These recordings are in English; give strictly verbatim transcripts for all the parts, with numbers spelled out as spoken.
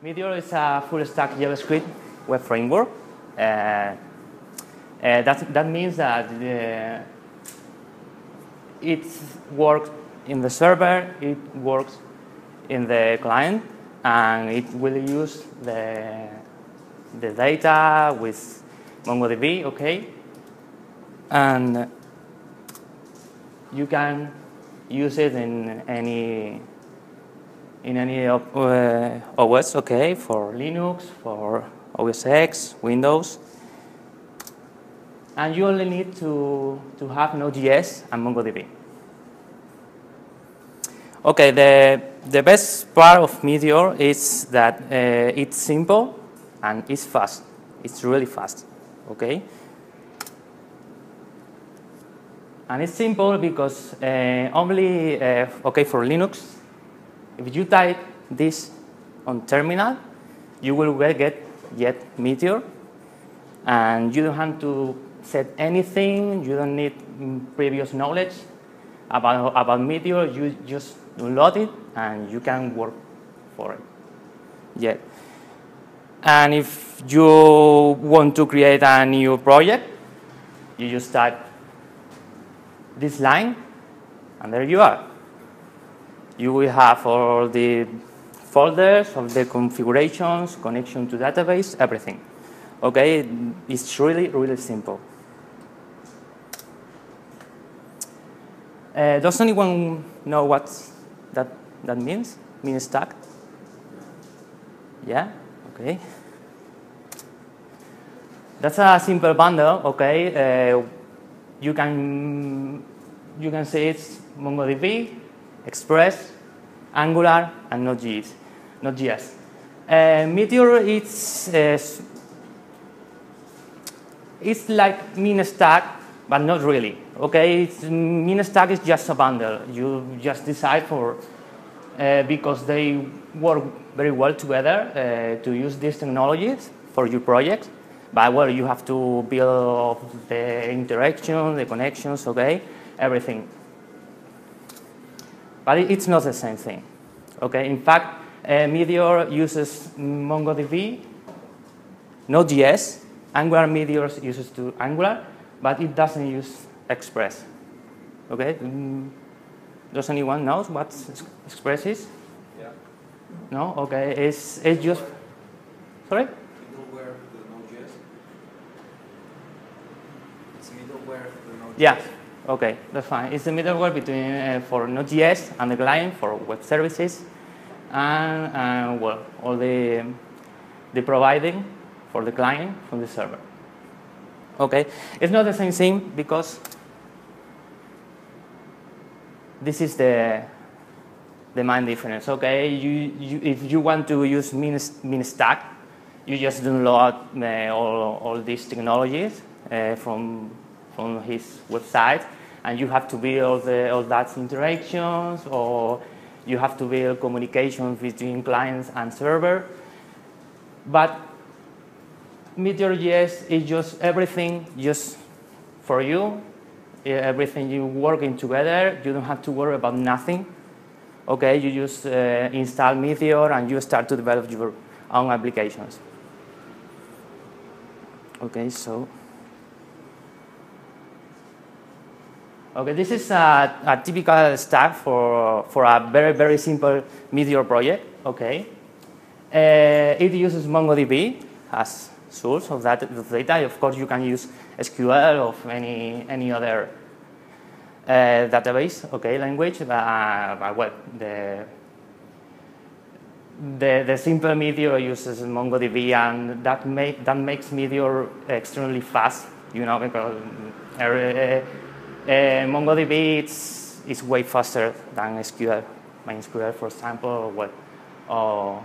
Meteor is a full-stack JavaScript web framework. Uh, uh, that, that means that uh, it works in the server, it works in the client, and it will use the, the data with MongoDB, okay? And you can use it in any in any of, uh, O S, okay, for Linux, for O S X, Windows. And you only need to, to have Node.js and MongoDB. Okay, the, the best part of Meteor is that uh, it's simple and it's fast. It's really fast, okay? And it's simple because uh, only, uh, okay, for Linux, if you type this on terminal, you will get yet Meteor, and you don't have to set anything. You don't need previous knowledge about about Meteor. You just download it, and you can work for it. Yeah. And if you want to create a new project, you just type this line, and there you are. You will have all the folders of the configurations, connection to database, everything. Okay, it's really, really simple. Uh, does anyone know what that, that means? Mean stack? Yeah, okay. That's a simple bundle, okay. Uh, you can, you can say it's MongoDB, Express, Angular, and Node.js. Node.js. Uh, Meteor, it's uh, it's like MinStack, but not really. Okay, it's, MinStack is just a bundle. You just decide for uh, because they work very well together uh, to use these technologies for your project. But well, you have to build the interaction, the connections, okay, everything. But it's not the same thing, okay? In fact, uh, Meteor uses MongoDB, Node.js, Angular Meteor uses to Angular, but it doesn't use Express, okay? Mm. Does anyone know what Express is? Yeah. No? Okay, it's, it's just... Sorry? Middleware for the Node.js. It's middleware for the Node.js. Yeah. Okay, that's fine. It's the middleware between uh, for Node.js and the client for web services, and uh, well, all the the providing for the client from the server. Okay, it's not the same thing because this is the the main difference. Okay, you, you if you want to use MinStack, you just download uh, all all these technologies uh, from. on his website, and you have to build the, all that interactions, or you have to build communication between clients and server. But Meteor.js is just everything just for you, everything you working together. You don't have to worry about nothing. Okay, you just uh, install Meteor and you start to develop your own applications. Okay, so. Okay, this is a, a typical stack for, for a very, very simple Meteor project, okay? Uh, it uses MongoDB as source of that of data. Of course, you can use S Q L or any, any other uh, database, okay, language. But, uh, but well, the, the, the simple Meteor uses MongoDB, and that, make, that makes Meteor extremely fast, you know, because... Uh, Uh, MongoDB it's, it's way faster than S Q L, MySQL, for example, or what, or,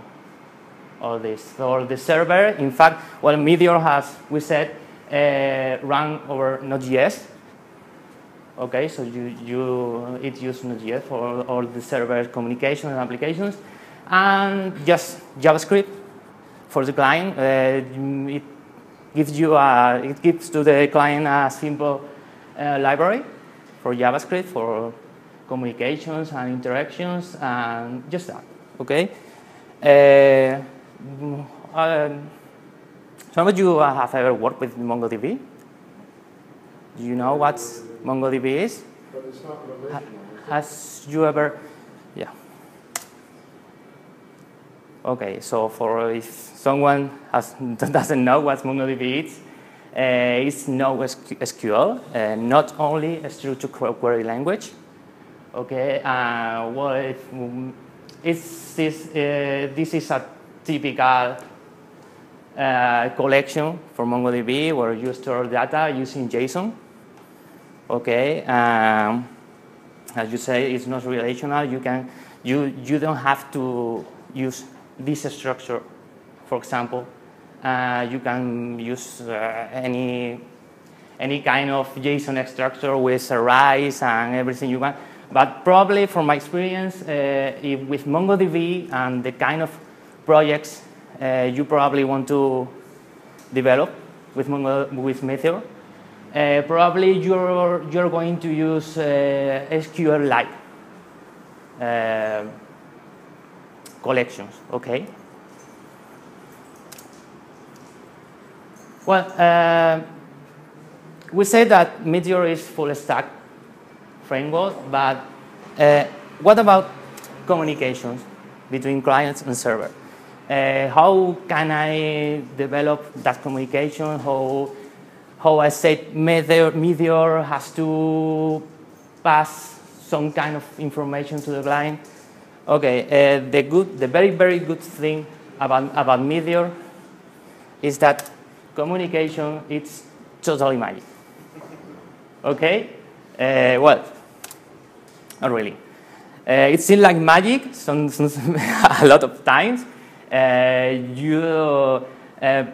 or this, or the server. In fact, well, Meteor has, we said, uh, run over Node.js. Okay, so you, you it uses Node.js for all the server communication and applications, and just JavaScript for the client. Uh, it gives you, a, it gives to the client a simple uh, library. For JavaScript, for communications and interactions and just that, okay? Uh, um, some of you have ever worked with MongoDB? Do you know what MongoDB is? But it's not relational, is it? Has you ever, yeah. Okay, so for if someone has, doesn't know what MongoDB is, uh, it's NoSQL, uh, not only a structured query language. Okay, uh, well, it, it's, it's, uh, this is a typical uh, collection for MongoDB where you store data using JSON. Okay, um, as you say, it's not relational. You can, you you don't have to use this structure. For example, uh, you can use uh, any any kind of JSON structure with arrays and everything you want. But probably, from my experience, uh, if with MongoDB and the kind of projects uh, you probably want to develop with Mongo, with Meteor, uh, probably you're you're going to use uh, S Q L-like uh, collections. Okay. Well, uh, we say that Meteor is full stack framework, but uh, what about communications between clients and server? Uh, how can I develop that communication? How, how I said Meteor, Meteor has to pass some kind of information to the client. Okay, uh, the good, the very, very good thing about about Meteor is that communication it's totally magic. Okay. Uh, well, not really. Uh, it seems like magic some, some, a lot of times. Uh, you, uh,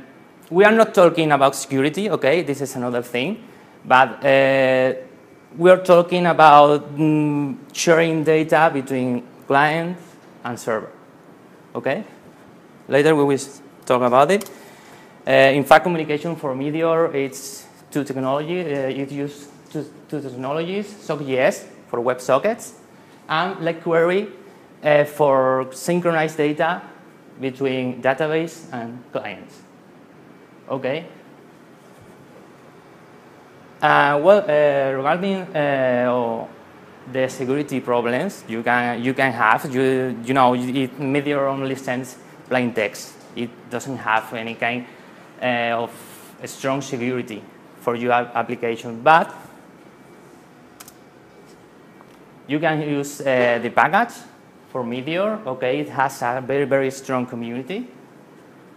we are not talking about security, okay? This is another thing. But uh, we are talking about mm, sharing data between client and server, okay? Later we will talk about it. Uh, in fact, communication for Meteor, it's two technology. Uh, it uses Two, two technologies, Socket.js for web sockets, and WebQuery uh, for synchronized data between database and clients. Okay. Uh, well, uh, regarding uh, oh, the security problems you can you can have, you you know, it, Meteor only sends plain text. It doesn't have any kind uh, of strong security for your application, but you can use uh, the package for Meteor. Okay, it has a very, very strong community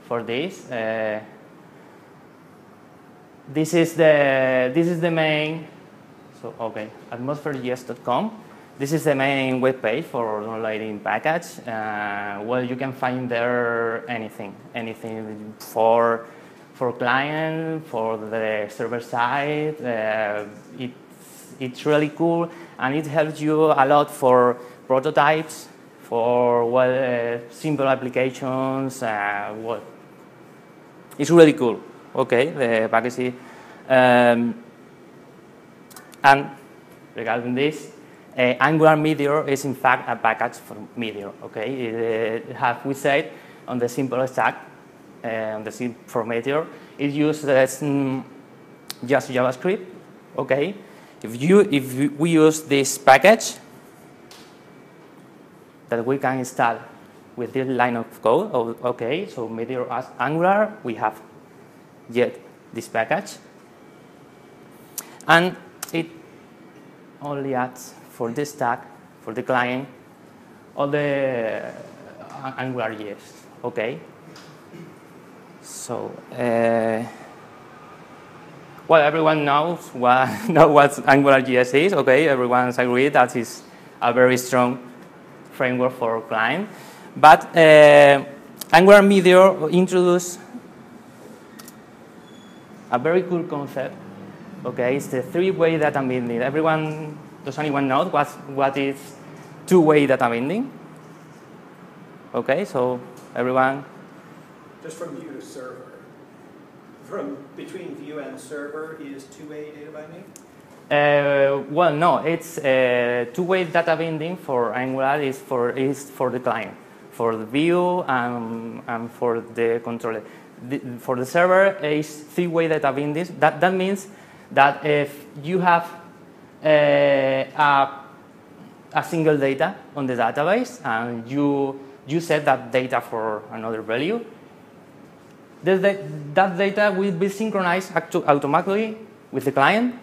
for this. Uh, this is the this is the main. So okay, Atmospherejs dot com. This is the main web page for downloading package. Uh, well, you can find there anything, anything for for client, for the server side. Uh, it. It's really cool, and it helps you a lot for prototypes, for well, uh, simple applications. Uh, well, it's really cool. Okay, the package. Um, and regarding this, uh, Angular Meteor is in fact a package for Meteor. Okay, it, it have we said on the simple stack, uh, on the sim for Meteor, it uses mm, just JavaScript. Okay. If, you, if we use this package that we can install with this line of code, oh, okay, so Meteor as Angular, we have yet this package. And it only adds for the stack, for the client, all the uh, AngularJS, okay? So, uh, well, everyone knows what, know what AngularJS is, okay? Everyone's agreed that is a very strong framework for client. But uh, Angular Meteor introduced a very cool concept, okay? It's the three-way data binding. Everyone, does anyone know what, what is two-way data binding? Okay, so everyone. Just from you to server. From between view and server is two-way data binding? Uh, well, no, it's uh, two-way data binding for Angular is for, is for the client, for the view and, and for the controller. The, for the server, it's three-way data binding. That, that means that if you have uh, a, a single data on the database and you, you set that data for another value, the, the, that data will be synchronized automatically with the client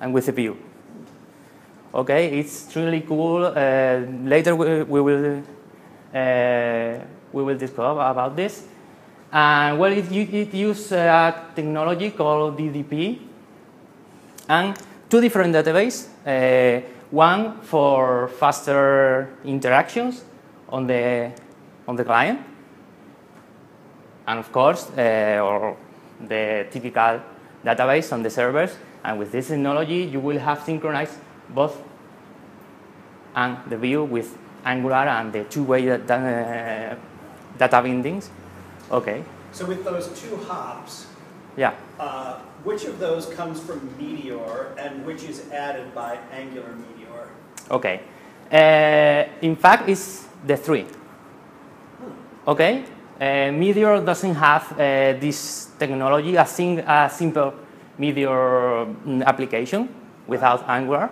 and with the view. Okay, it's really cool. Uh, later we, we will uh, we will discuss about this. And well, it, it uses a technology called D D P, and two different databases. Uh, one for faster interactions on the on the client, and of course, uh, or the typical database on the servers. And with this technology, you will have synchronized both and the view with Angular and the two-way data, uh, data bindings. Okay. So with those two hops, yeah. Uh, which of those comes from Meteor and which is added by Angular Meteor? Okay. Uh, in fact, it's the three. Hmm. Okay. Uh, Meteor doesn't have uh, this technology, a, sing a simple Meteor application without Angular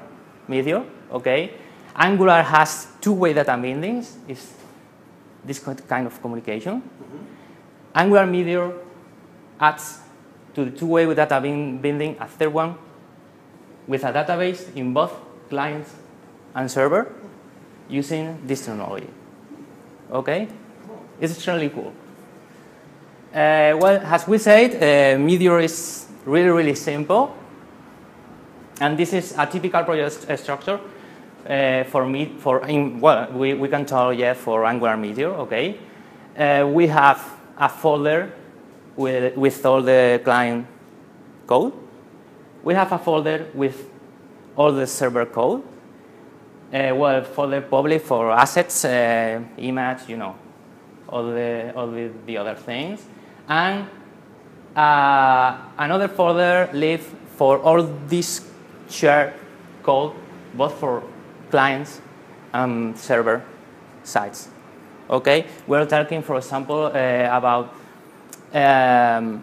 Meteor. Okay, Angular has two-way data bindings. It's this kind of communication. Mm-hmm. Angular Meteor adds to the two-way data binding a third one with a database in both clients and server using this technology. Okay, it's really cool. Uh, well, as we said, uh, Meteor is really, really simple, and this is a typical project st structure uh, for me. For in, well, we, we can tell yeah for Angular Meteor. Okay, uh, we have a folder with with all the client code. We have a folder with all the server code. Uh, well, folder probably for assets, uh, image, you know, all the all the, the other things, and Uh, another folder live for all this shared code, both for clients and server sides. Okay, we're talking, for example, uh, about um,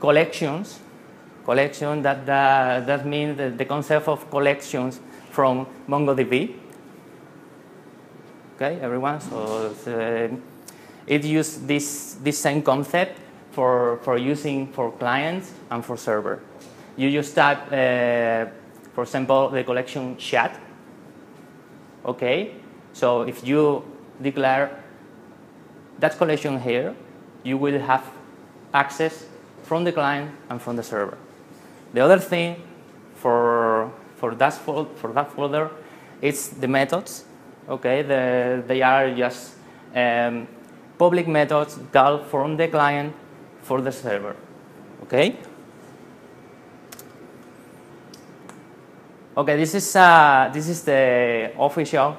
collections. Collection that that, that means the, the concept of collections from MongoDB. Okay, everyone. So uh, it uses this this same concept. For, for using for clients and for server. You just type, uh, for example, the collection chat. Okay, so if you declare that collection here, you will have access from the client and from the server. The other thing for, for, that, fold, for that folder is the methods. Okay, the, they are just um, public methods called from the client for the server. Okay? Okay, this is, uh, this is the official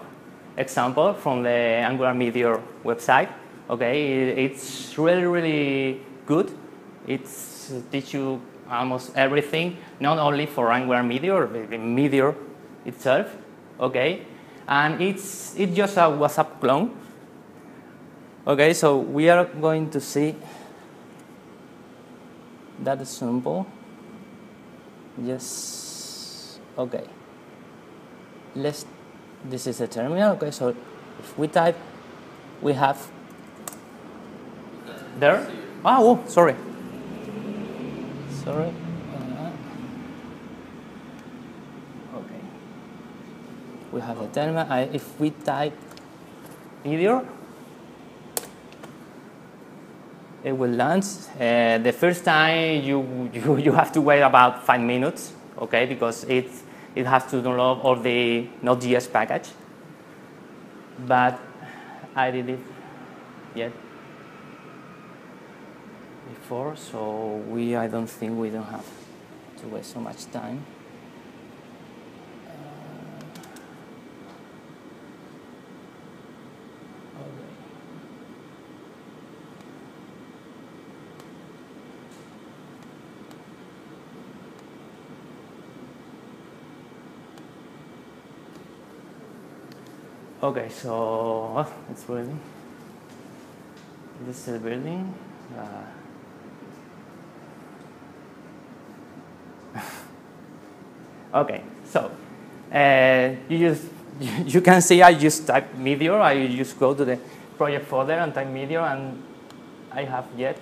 example from the Angular Meteor website. Okay, it's really, really good. It teaches you almost everything, not only for Angular Meteor, but Meteor itself. Okay? And it's, it's just a WhatsApp clone. Okay, so we are going to see that is simple. Yes. Okay. Let's. This is the terminal. Okay. So if we type, we have there. Ah, oh, sorry. Sorry. Uh, okay. We have the terminal. I, if we type Meteor, it will launch. Uh, the first time you, you you have to wait about five minutes, okay, because it it has to download all the Node.js package. But I did it yet before, so we I don't think we don't have to waste so much time. Okay, so oh, it's building. This is building. Uh. Okay, so uh, you just you, you can see I just type Meteor. I just go to the project folder and type Meteor, and I have yet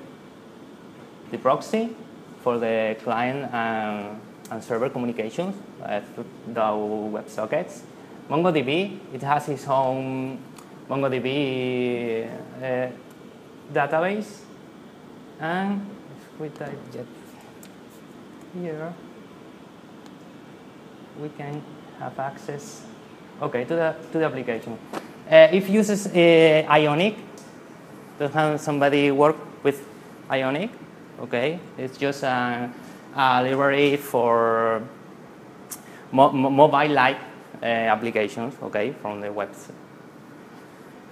the proxy for the client and, and server communications uh, through the WebSockets. MongoDB, it has its own MongoDB uh, database, and if we type jet here, we can have access, okay, to the to the application. Uh, if uses uh, Ionic, does somebody work with Ionic? Okay, it's just a, a library for mo mobile-like. Uh, applications, okay, from the web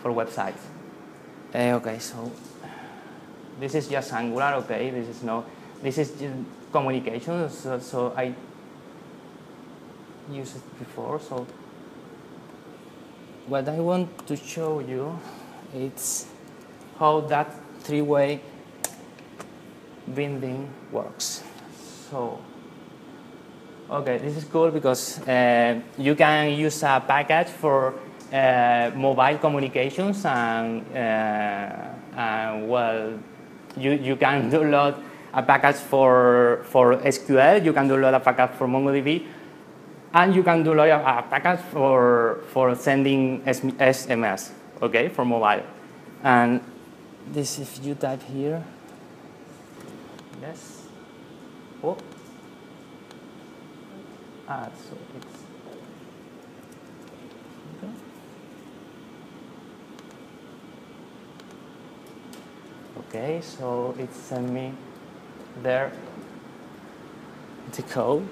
for websites. Uh, okay, so this is just Angular, okay. This is no, this is communication. So, so I used it before. So what I want to show you is how that three-way binding works. So. Okay, this is cool because uh, you can use a package for uh, mobile communications, and uh, uh, well, you you can download a package for for S Q L. You can download a package for MongoDB, and you can download a, a package for for sending S M S. Okay, for mobile, and this if you type here. Yes. Oh. Ah, so it's okay. Okay, so it sent me there the code.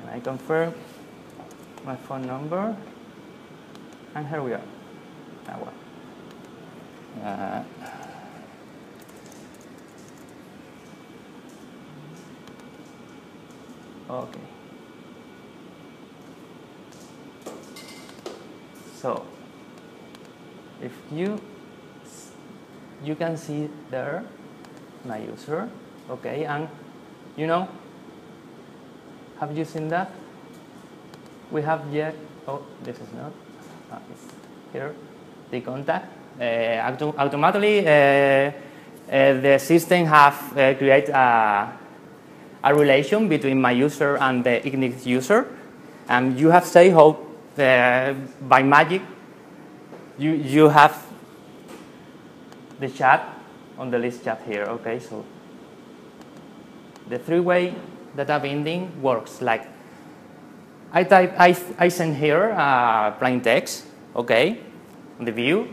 And I confirm my phone number, and here we are. Now what? Uh, Okay. So, if you you can see there my user, okay, and you know, have you seen that? We have yet. Oh, this is not. Ah, it's here, the contact. Uh, auto automatically, uh, uh, the system have uh, create a. a relation between my user and the Nginx user, and you have said how uh, by magic you you have the chat on the list chat here. Okay, so the three-way data binding works like I type I I send here uh, plain text. Okay, the view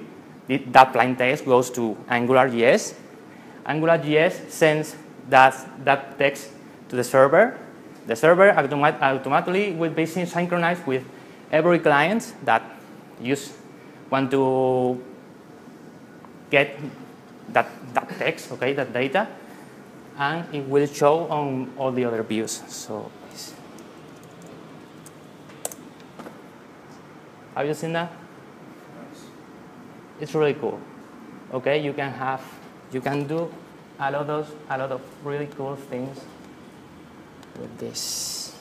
the, that plain text goes to AngularJS. AngularJS sends that that text to the server. The server automat automatically will be synchronized with every client that use want to get that, that text, okay, that data, and it will show on all the other views. So, have you seen that? It's really cool. Okay, you can have, you can do a lot of a lot of really cool things with this.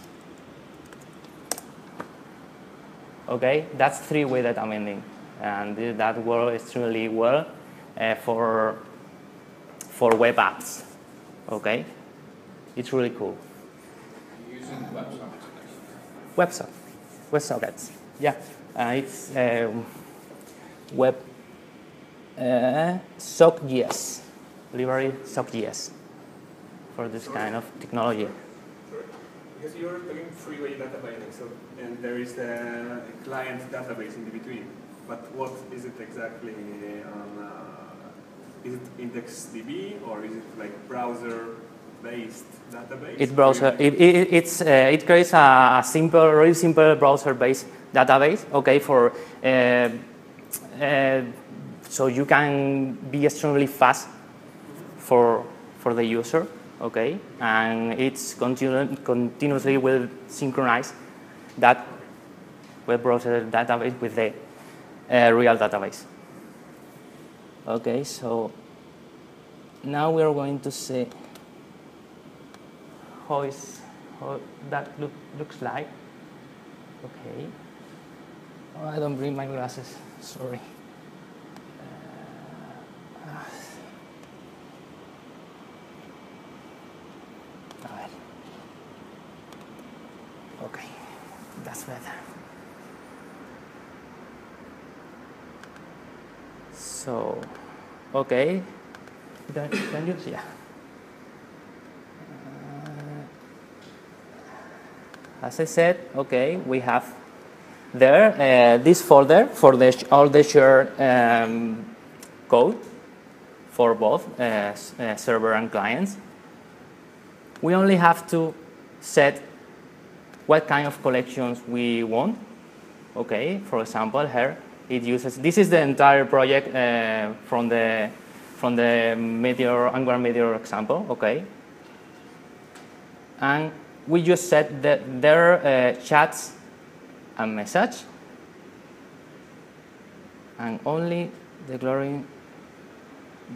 Okay, that's three-way data binding, and that works extremely well uh, for for web apps. Okay, it's really cool. You're using WebSockets. WebSockets. Yeah, uh, it's uh, web uh, Socket.js library Socket.js for this kind of technology. Because you're talking three-way data binding, so, and there is the client database in between. But what is it exactly? On, uh, is it IndexedDB or is it like browser-based database? It browser. It, it it's uh, it creates a simple, really simple browser-based database. Okay, for uh, uh, so you can be extremely fast for for the user. okay, and it's continu continuously will synchronize that web browser database with the uh, real database. Okay, so now we are going to see how is how that look, looks like. Okay, oh, I don't bring my glasses. Sorry. Okay, that's better. So, okay, can, can you see? Yeah. Uh, as I said, okay, we have there uh, this folder for the all the shared um, code for both uh, uh, server and clients. We only have to set what kind of collections we want. Okay, for example, here it uses, this is the entire project uh, from the from the Meteor, Angular Meteor example, okay? And we just set the, their uh, chats and message, and only declaring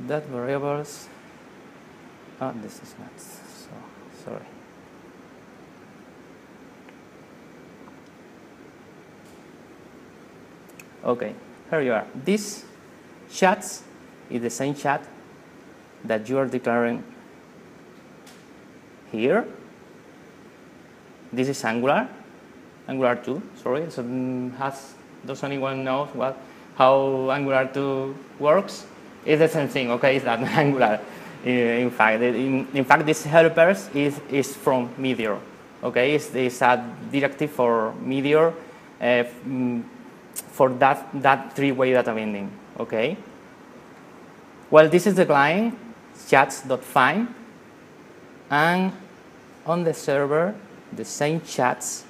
that variables, oh, this is not, so, sorry. Okay, here you are. This chat is the same chat that you are declaring here. This is Angular, Angular two. Sorry, so has does anyone know what how Angular two works? It's the same thing. Okay, it's that Angular. In fact, in, in fact, this helpers is is from Meteor. Okay, it's, it's a directive for Meteor. Uh, for that, that three-way data binding, okay? Well, this is the client, chats.find, and on the server, the same chats,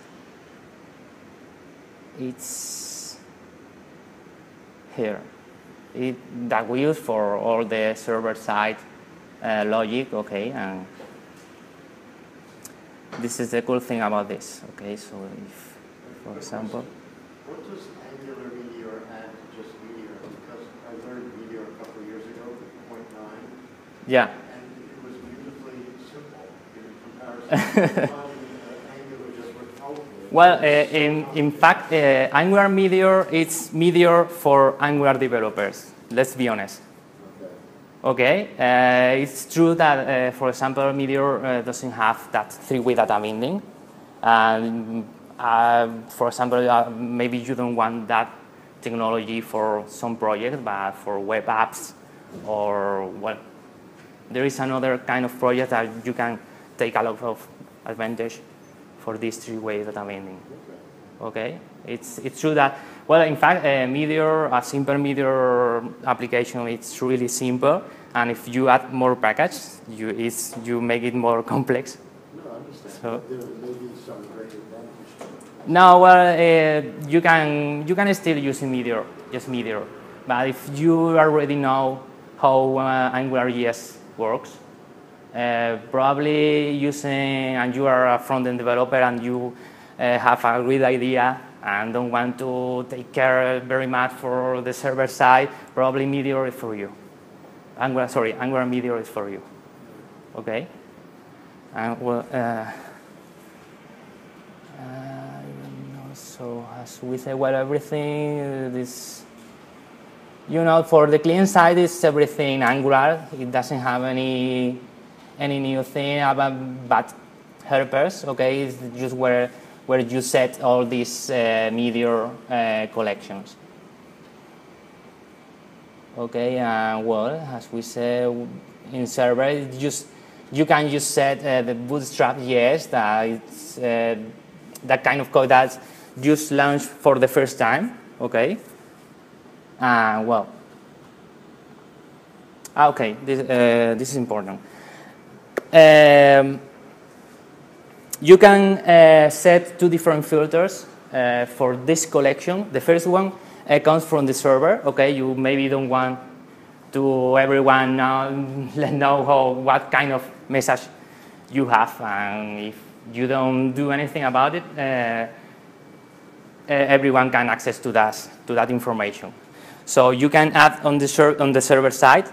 it's here, it, that we use for all the server-side uh, logic, okay? And this is the cool thing about this, okay? So if, for example, what does Angular Meteor add to just Meteor? Because I learned Meteor a couple of years ago, point nine. Yeah. And it was beautifully simple in comparison to Angular just with Angular. Well, uh, in, in fact, uh, Angular Meteor, it's Meteor for Angular developers. Let's be honest. Okay. okay? Uh, it's true that, uh, for example, Meteor uh, doesn't have that three-way data binding. Um, Uh, for example, uh, maybe you don't want that technology for some project, but for web apps or well, there is another kind of project that you can take a lot of advantage for these three-way data binding. Okay, it's it's true that well, in fact, a Meteor, a simple Meteor application, it's really simple, and if you add more packages, you it's, you make it more complex. No, I understand. So, there may be some great advantage. No, well, uh, you can you can still use Meteor, just Meteor, but if you already know how uh, AngularJS works, uh, probably using and you are a front-end developer and you uh, have a great idea and don't want to take care very much for the server side, probably Meteor is for you. Angular, sorry, Angular Meteor is for you. Okay, and well. Uh, uh, So as we say, well, everything is, you know, for the client side, it's everything Angular. It doesn't have any any new thing about but helpers. Okay, it's just where where you set all these uh, Meteor uh, collections. Okay, and uh, well, as we say in server, it's just you can just set uh, the Bootstrap yes, that it's uh, that kind of code that's just launched for the first time, okay? Uh, well, okay, this, uh, this is important. Um, you can uh, set two different filters uh, for this collection. The first one uh, comes from the server, okay? You maybe don't want to everyone now let know how, what kind of message you have, and if you don't do anything about it, uh, everyone can access to that, to that information. So you can add on the, ser on the server side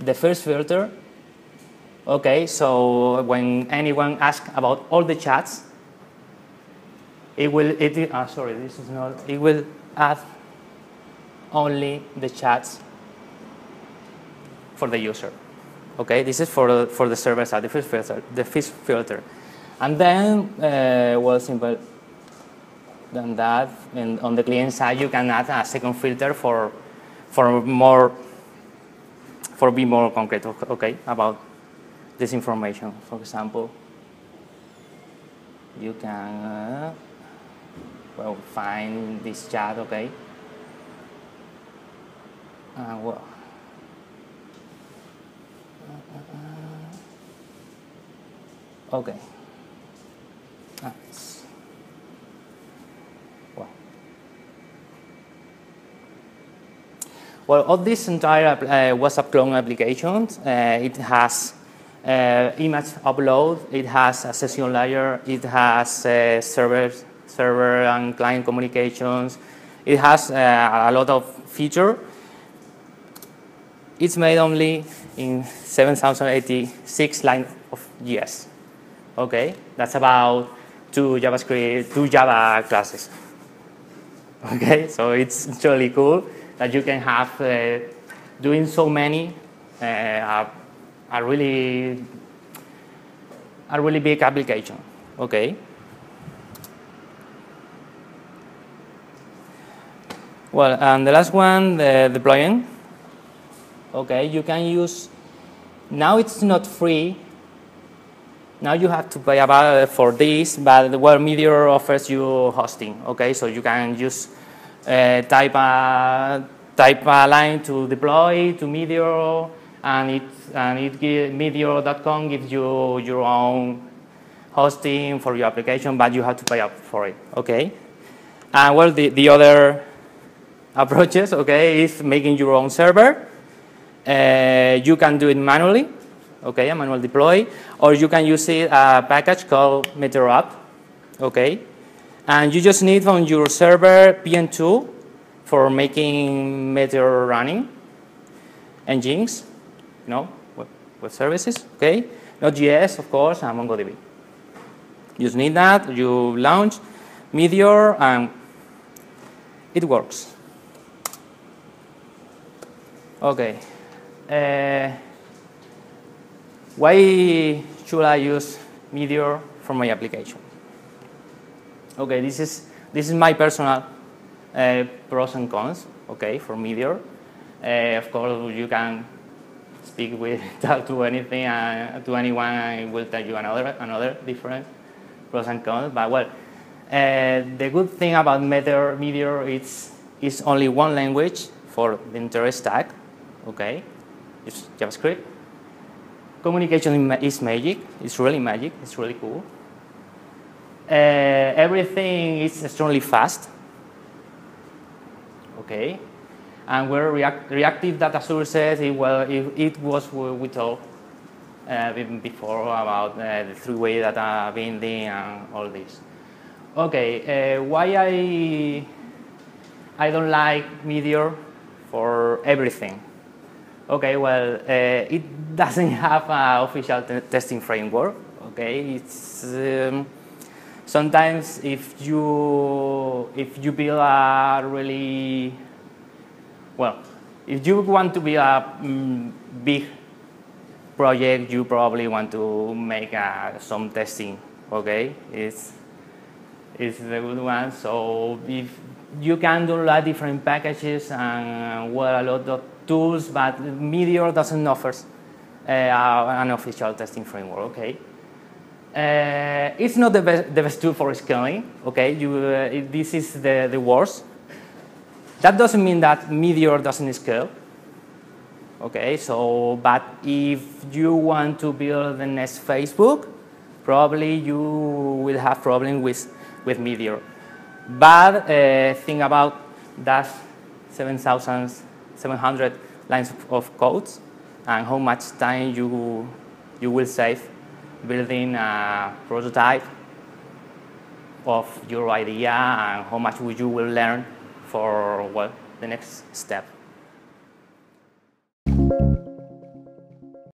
the first filter. Okay, so when anyone asks about all the chats, it will. It, uh, sorry, this is not. It will add only the chats for the user. Okay, this is for uh, for the server side, the first filter, the first filter, and then uh, well, simple than that. And on the client side, you can add a second filter for for more for be more concrete. Okay, about this information. For example, you can uh, well find this chat. Okay. Uh, well. Okay. Ah, it's, well. Well, all this entire uh, WhatsApp clone application, uh, it has Uh, image upload, it has a session layer, it has uh, server, server and client communications, it has uh, a lot of features. It's made only in seven thousand eighty-six lines of J S. Okay, that's about two JavaScript, two Java classes. Okay, so it's really cool that you can have uh, doing so many. Uh, uh, A really, a really big application. Okay. Well, and the last one, the deploying. Okay, you can use. Now it's not free. Now you have to pay about for this, but well, Meteor offers you hosting. Okay, so you can just uh, type a type a line to deploy to Meteor. And it, and it give, Meteor dot com gives you your own hosting for your application, but you have to pay up for it, okay? And well, the, the other approaches, okay, is making your own server. Uh, you can do it manually, okay, a manual deploy, or you can use it, a package called Meteor Up, okay? And you just need on your server P M two for making Meteor running, Nginx. No, web, web services, okay? Node.js, of course, and MongoDB. You just need that, you launch Meteor, and it works. Okay. Uh, why should I use Meteor for my application? Okay, this is, this is my personal uh, pros and cons, okay, for Meteor. Uh, of course, you can speak with to anything uh, to anyone, I will tell you another another different pros and cons. But well, uh, the good thing about Meteor, Meteor it's it's only one language for the entire stack. Okay, it's JavaScript. Communication is magic. It's really magic. It's really cool. Uh, everything is extremely fast. Okay. And where react reactive data sources, it, well, it, it was what we talked uh, before about uh, the three-way data binding and all this. Okay, uh, why I I don't like Meteor for everything? Okay, well, uh, it doesn't have an official t testing framework. Okay, it's um, sometimes if you if you build a really well, if you want to be a mm, big project, you probably want to make uh, some testing, okay? It's, it's the good one. So if you can do a lot of different packages and well, a lot of tools, but Meteor doesn't offer uh, an official testing framework, okay? Uh, it's not the best, the best tool for scaling, okay? You, uh, this is the, the worst. That doesn't mean that Meteor doesn't scale. Okay, so, but if you want to build the next Facebook, probably you will have problems with, with Meteor. But uh, think about that seven thousand seven hundred lines of, of codes and how much time you you will save building a prototype of your idea and how much you will learn for, well, the next step.